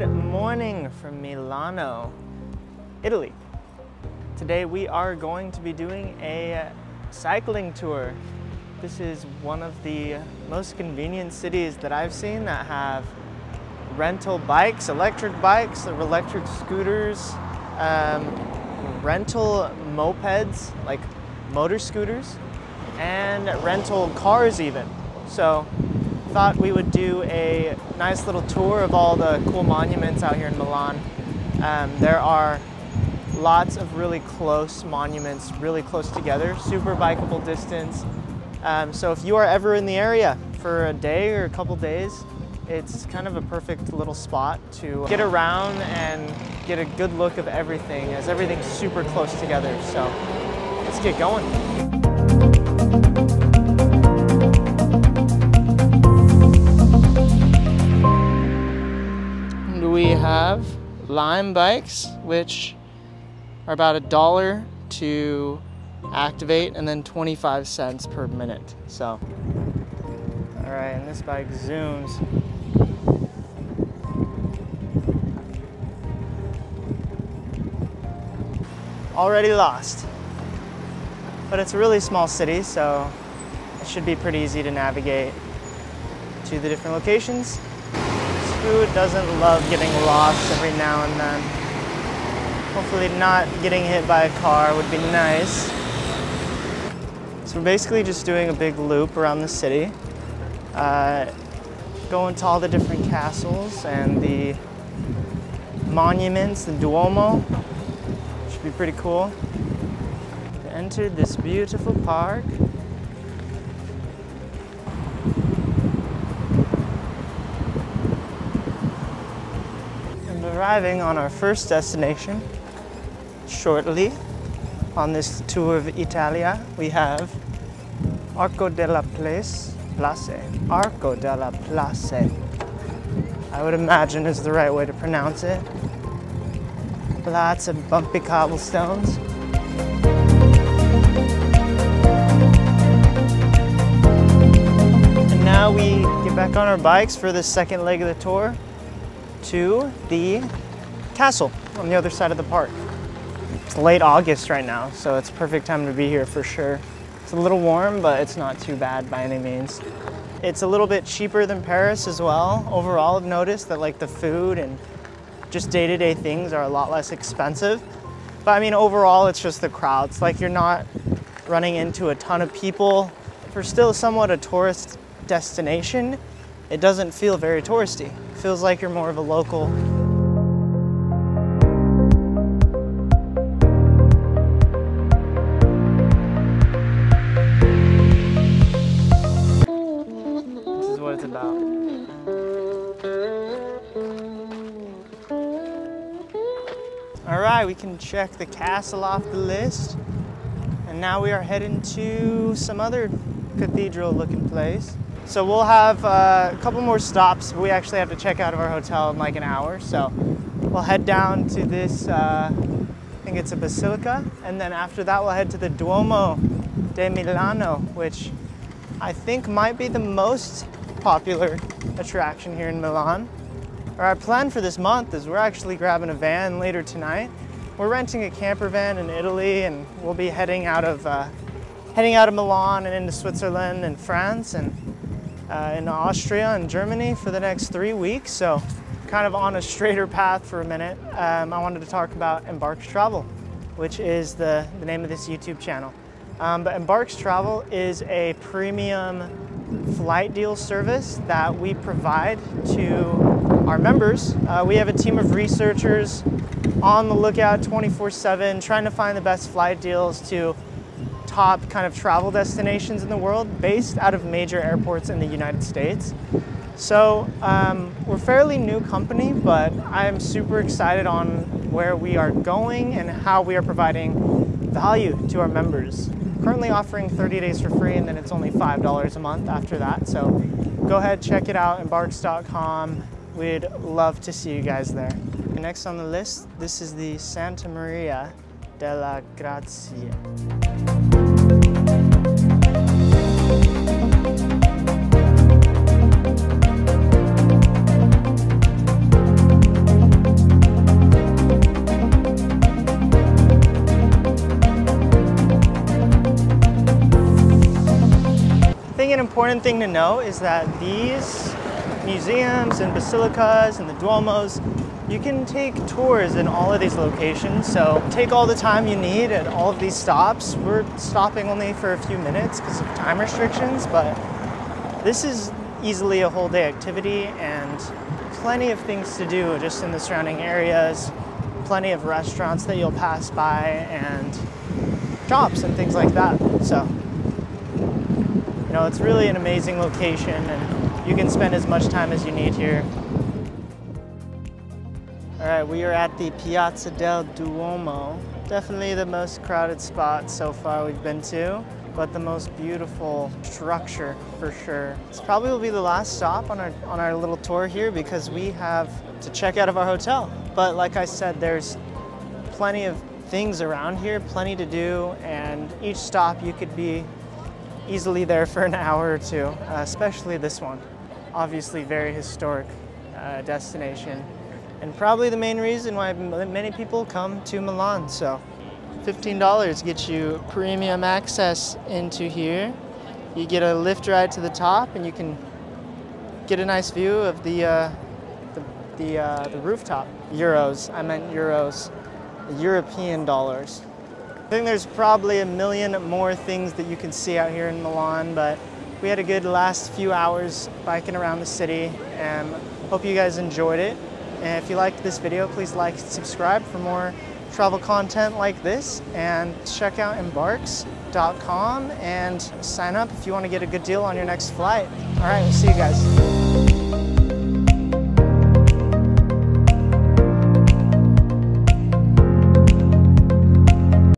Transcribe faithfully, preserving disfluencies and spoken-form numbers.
Good morning from Milano, Italy. Today we are going to be doing a cycling tour. This is one of the most convenient cities that I've seen that have rental bikes, electric bikes, electric scooters, um, rental mopeds, like motor scooters, and rental cars even. So thought we would do a nice little tour of all the cool monuments out here in Milan. Um, there are lots of really close monuments, really close together, super bikeable distance. Um, so if you are ever in the area for a day or a couple days, it's kind of a perfect little spot to get around and get a good look of everything, as everything's super close together. So let's get going. We have Lime bikes, which are about a dollar to activate and then twenty-five cents per minute. So, all right, and this bike zooms. Already lost, but it's a really small city, so it should be pretty easy to navigate to the different locations. Who doesn't love getting lost every now and then? Hopefully not getting hit by a car would be nice. So we're basically just doing a big loop around the city, uh, going to all the different castles and the monuments, the Duomo. Should be pretty cool. We entered this beautiful park. Arriving on our first destination shortly on this tour of Italia, we have Arco della Pace. Arco della Pace, I would imagine, is the right way to pronounce it. Lots of bumpy cobblestones. And now we get back on our bikes for the second leg of the tour, to the castle on the other side of the park. It's late August right now, so it's a perfect time to be here for sure. It's a little warm, but it's not too bad by any means. It's a little bit cheaper than Paris as well. Overall, I've noticed that like the food and just day-to-day things are a lot less expensive. But I mean, overall, it's just the crowds. Like, you're not running into a ton of people. For still somewhat a tourist destination, it doesn't feel very touristy. It feels like you're more of a local. This is what it's about. All right, we can check the castle off the list. And now we are heading to some other cathedral-looking place. So we'll have uh, a couple more stops, but we actually have to check out of our hotel in like an hour. So we'll head down to this, uh, I think it's a basilica. And then after that, we'll head to the Duomo di Milano, which I think might be the most popular attraction here in Milan. Our plan for this month is we're actually grabbing a van later tonight. We're renting a camper van in Italy, and we'll be heading out of, uh, heading out of Milan and into Switzerland and France, and Uh, in Austria and Germany for the next three weeks, so kind of on a straighter path for a minute. Um, I wanted to talk about Embarks Travel, which is the, the name of this YouTube channel. Um, but Embarks Travel is a premium flight deal service that we provide to our members. Uh, we have a team of researchers on the lookout twenty-four seven, trying to find the best flight deals to top kind of travel destinations in the world based out of major airports in the United States. So um, we're a fairly new company, but I'm super excited on where we are going and how we are providing value to our members. Currently offering thirty days for free, and then it's only five dollars a month after that. So go ahead, check it out, embarks dot com. We'd love to see you guys there. And next on the list, this is the Santa Maria Della Grazie. think an important thing to know is that these museums and basilicas and the Duomos, you can take tours in all of these locations, so take all the time you need at all of these stops. We're stopping only for a few minutes because of time restrictions, but this is easily a whole day activity and plenty of things to do just in the surrounding areas, plenty of restaurants that you'll pass by and shops and things like that. So, you know, it's really an amazing location and you can spend as much time as you need here. All right, we are at the Piazza del Duomo. Definitely the most crowded spot so far we've been to, but the most beautiful structure for sure. This probably will be the last stop on our, on our little tour here because we have to check out of our hotel. But like I said, there's plenty of things around here, plenty to do, and each stop you could be easily there for an hour or two, especially this one. Obviously very historic uh, destination. And probably the main reason why many people come to Milan. So fifteen dollars gets you premium access into here. You get a lift ride to the top and you can get a nice view of the, uh, the, the, uh, the rooftop. Euros, I meant euros, European dollars. I think there's probably a million more things that you can see out here in Milan, but we had a good last few hours biking around the city and hope you guys enjoyed it. And if you liked this video, please like and subscribe for more travel content like this. And check out embarks dot com and sign up if you want to get a good deal on your next flight. All right, we'll see you guys.